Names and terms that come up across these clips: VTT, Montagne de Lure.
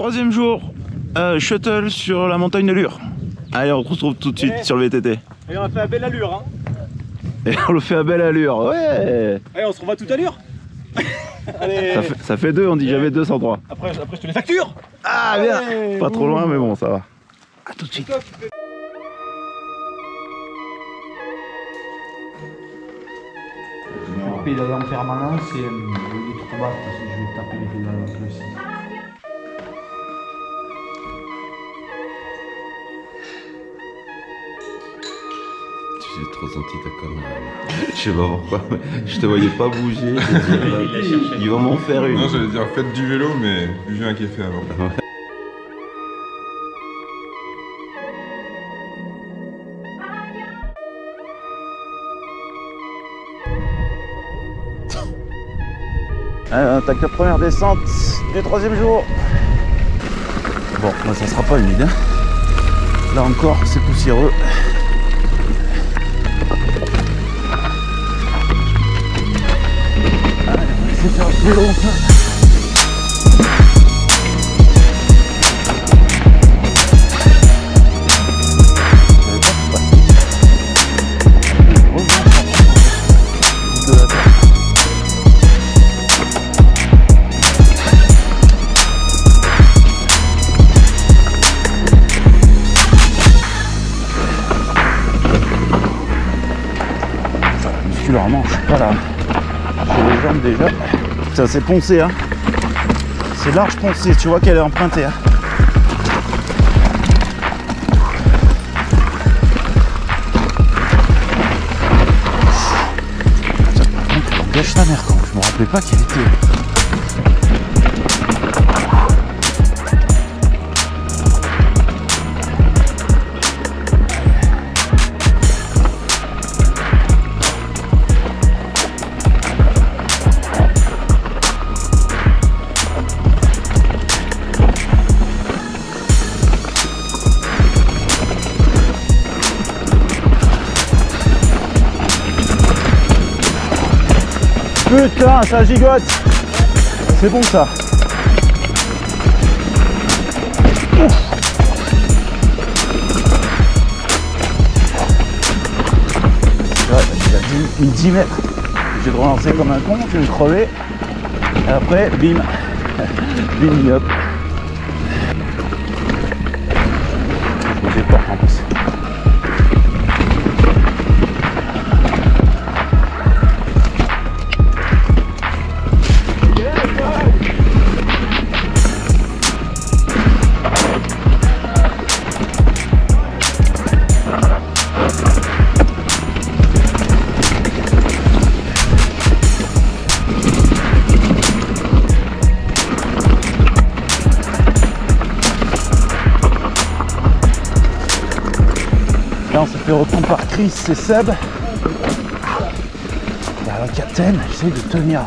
Troisième jour, shuttle sur la montagne de Lure. Allez, on se retrouve tout de suite sur le VTT. Et on a fait à belle allure, hein. Et on le fait à belle allure, ouais. Allez, on se revoit tout à l'allure. Allez. Ça fait deux, on dit j'avais 203. Après, je te les facture. Ah, bien. Allez. Pas trop loin, mais bon, ça va. À tout de suite. Le pédale en permanence, c'est les trous bas, parce que je vais taper les pédales un peu aussi. J'ai trop senti ta com. Je sais pas pourquoi, je te voyais pas bouger. Ils vont m'en faire une. Non, j'allais dire faites du vélo, mais buvez un café avant. Tac, la première descente du troisième jour. Bon, bah, ça sera pas humide, hein. Là encore, c'est poussiéreux. Allez, on va essayer de faire un peu long. Voilà, j'ai les jambes déjà, ça c'est poncé, hein. C'est large poncé, tu vois qu'elle est empruntée, hein. On gâche ta mère quand je me rappelais pas qu'elle était... Putain, ça gigote. C'est bon ça. Ouf. Ouais, il a mis 10 mètres. J'ai relancé comme un con, je vais me crever. Et après, bim. Bim, hop. J'ai peur en plus. Là on s'est fait reprendre par Chris et Seb. Bah, le capitaine, j'essaie de tenir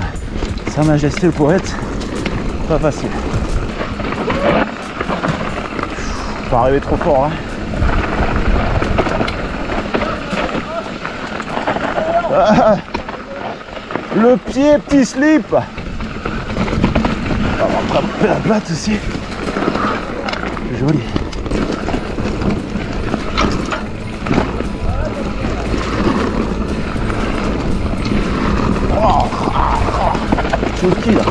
Sa Majesté le poète. Pas facile. Pas arriver trop fort, hein. Ah, le pied, petit slip. On va attraper la batte aussi. Joli. Là.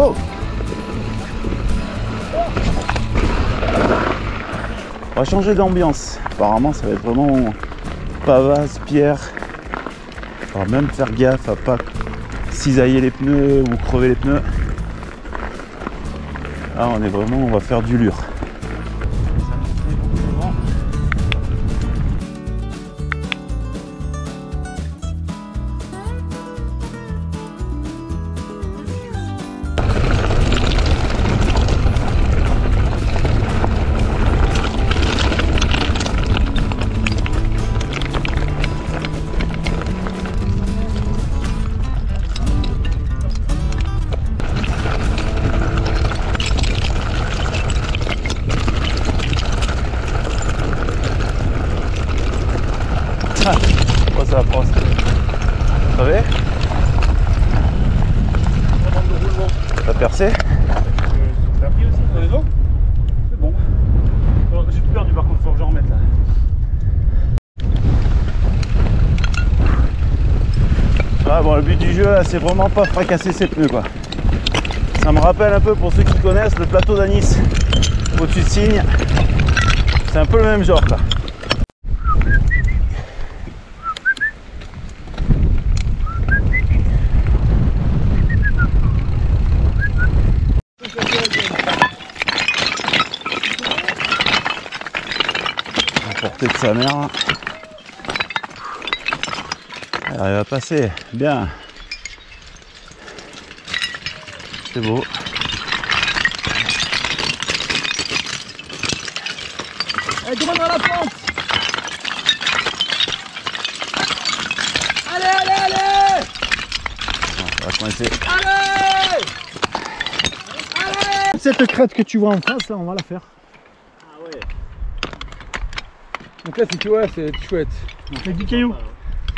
Oh. On va changer d'ambiance. Apparemment ça va être vraiment pavasse, pierre. Il faut même faire gaffe à pas cisailler les pneus ou crever les pneus. Là on est vraiment, on va faire du lure. Ça va prendre. Vous savez ? Ça a percé ? Ça a pris aussi sur les os ? C'est bon. J'ai tout perdu par contre, faut que j'en remette là. Ah bon, le but du jeu là, c'est vraiment pas fracasser ses pneus quoi. Ça me rappelle un peu, pour ceux qui connaissent, le plateau d'Anis au-dessus de Signes. C'est un peu le même genre là. De sa mère, elle arrive à passer bien, c'est beau. Allez, tout le monde dans la pente. Allez, allez, allez. On va coincer. Allez, allez. Cette crête que tu vois en face là, on va la faire. Ah ouais. Donc là, si tu vois, c'est chouette. Avec du caillou.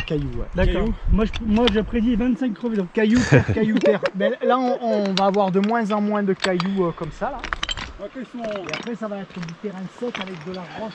Caillou, ouais. D'accord. Moi, j'ai prédit 25 crevettes. Donc caillou, terre, caillou, terre. Mais là, on va avoir de moins en moins de cailloux comme ça, là. Okay, si on... Et après, ça va être du terrain sec avec de la roche.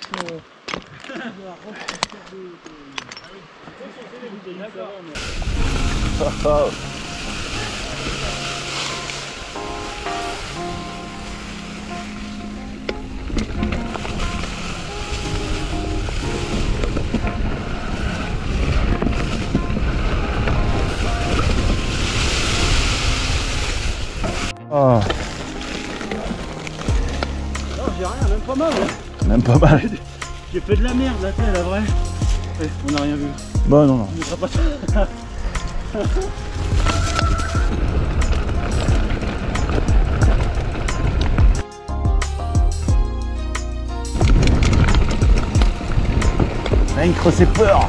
Oh. Non, j'ai rien, même pas mal. Hein. Même pas mal. J'ai fait de la merde là, la vraie. Ouais, on n'a rien vu. Bah non, non. On ne sera pas ça. Vaincre ses peurs.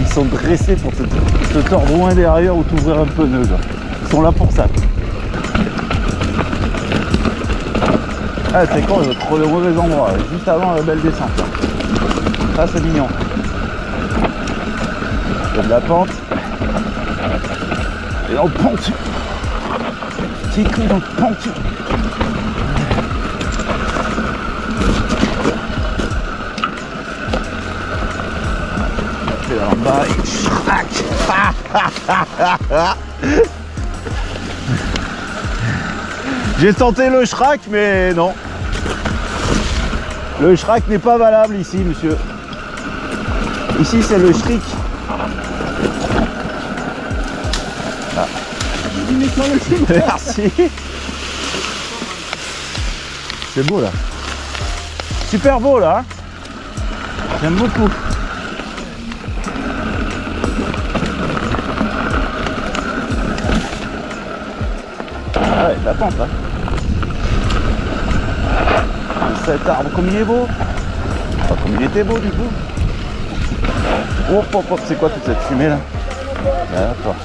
Ils sont dressés pour te tordre loin derrière ou t'ouvrir un peu nœud. Ils sont là pour ça. Ah c'est con, ils vont trop le mauvais endroit, juste avant la belle descente. Ah c'est mignon. Il y a de la pente. Et dans le pentu. Petit coup dans le pentu. En bas et chrac. J'ai tenté le chrac mais non. Le chrac n'est pas valable ici monsieur. Ici c'est le schrick. Ah. Merci. C'est beau là. Super beau là. J'aime beaucoup. Ah ouais, la pente là. Cet arbre comme il est beau. Enfin, comme il était beau du coup. Oh, oh, oh, c'est quoi toute cette fumée là? D'accord.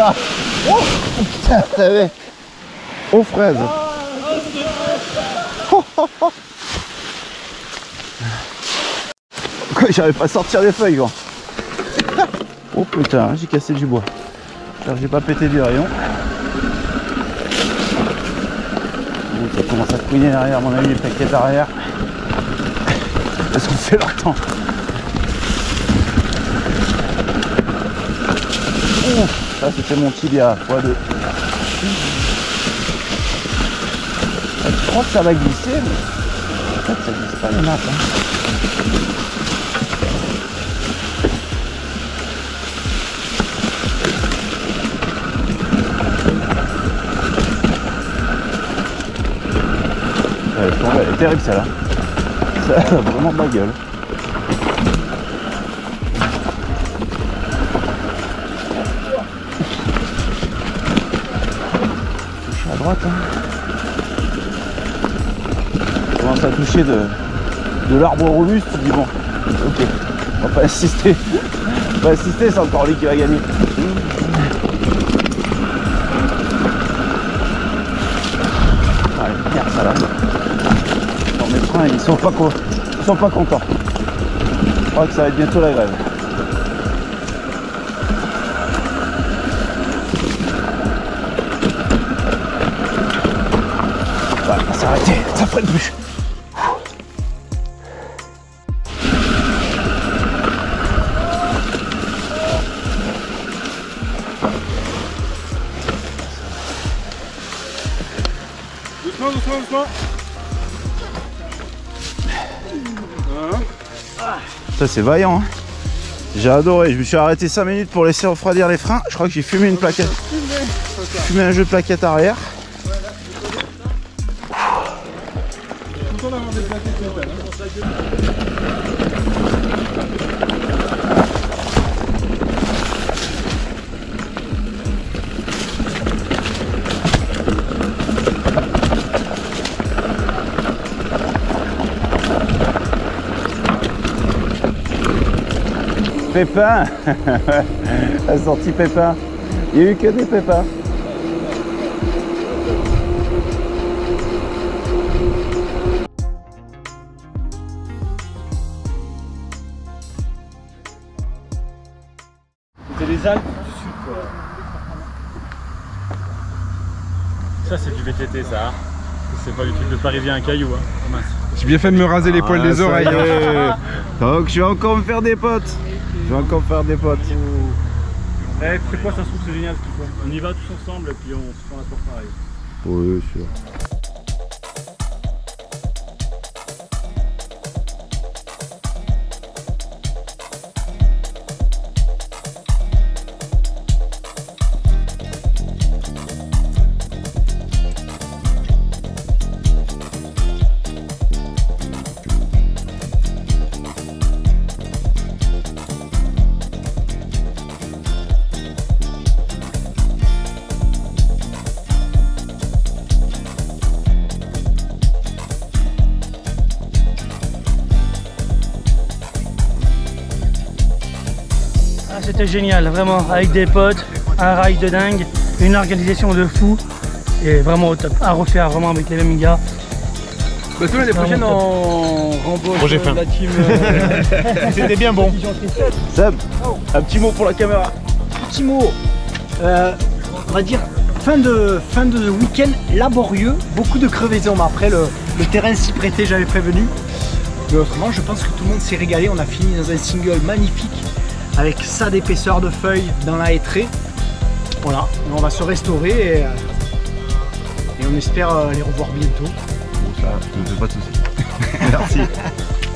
Ah. Oh putain, t'avais aux fraises. Oh, oh, oh. Pourquoi j'arrive pas à sortir les feuilles, quoi. Oh putain, j'ai cassé du bois. J'ai pas pété du rayon. Ça commence à couiner derrière, à mon avis, les paquets derrière. Parce qu'on fait leur temps. Oh, ça c'était mon tibia, fois 2. Je crois que ça va glisser, mais en fait ça glisse pas les nappes. Elle est terrible celle-là. Ça a vraiment de la gueule. Toucher à droite. Hein. Je commence à toucher de l'arbre robuste. Tu dis bon, ok, on va pas insister. On va insister, c'est encore lui qui va gagner. Allez, regarde ça là. Mes freins ils sont pas contents. Je crois que ça va être bientôt la grève. Ça va s'arrêter, ça freine plus. Doucement, doucement, doucement. Ça c'est vaillant hein. J'ai adoré, je me suis arrêté 5 minutes pour laisser refroidir les freins. Je crois que j'ai fumé une plaquette. J'ai fumé un jeu de plaquettes arrière. Pépin. La sortie pépin. Il n'y a eu que des pépins. C'était les Alpes du Sud quoi. Ça c'est du VTT ça. C'est pas du truc de parisien à caillou hein. J'ai bien fait de me raser les poils des oreilles. Donc je vais encore me faire des potes. Je vais encore faire des potes. Eh, hey, c'est quoi, ça se trouve, c'est génial ce qu'il faut. On y va tous ensemble et puis on se prend la porte pareil. Oui, sûr. C'était génial, vraiment, avec des potes, un ride de dingue, une organisation de fou, et vraiment au top, à refaire vraiment avec les mêmes gars. Bah, tout l'année prochaine on rembauche la team. C'était bien bon. Seb, un petit mot pour la caméra. Petit mot, on va dire fin de week-end laborieux, beaucoup de crevaisons, mais après le terrain s'y prêtait, j'avais prévenu. Mais autrement, je pense que tout le monde s'est régalé, on a fini dans un single magnifique. Avec ça d'épaisseur de feuilles dans la hêtraie. Voilà, on va se restaurer et on espère les revoir bientôt. Bon, ça, je ne fais pas de soucis. Merci.